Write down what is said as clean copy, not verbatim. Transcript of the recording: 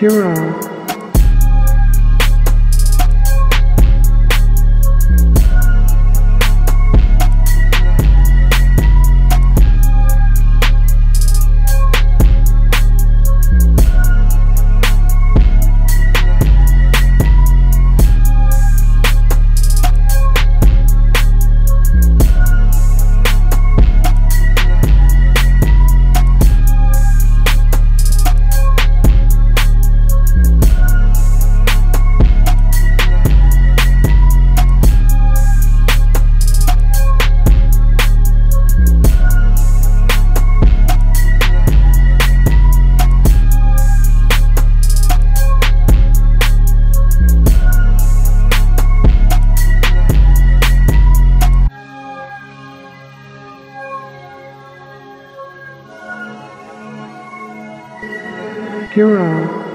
$curo. $curo.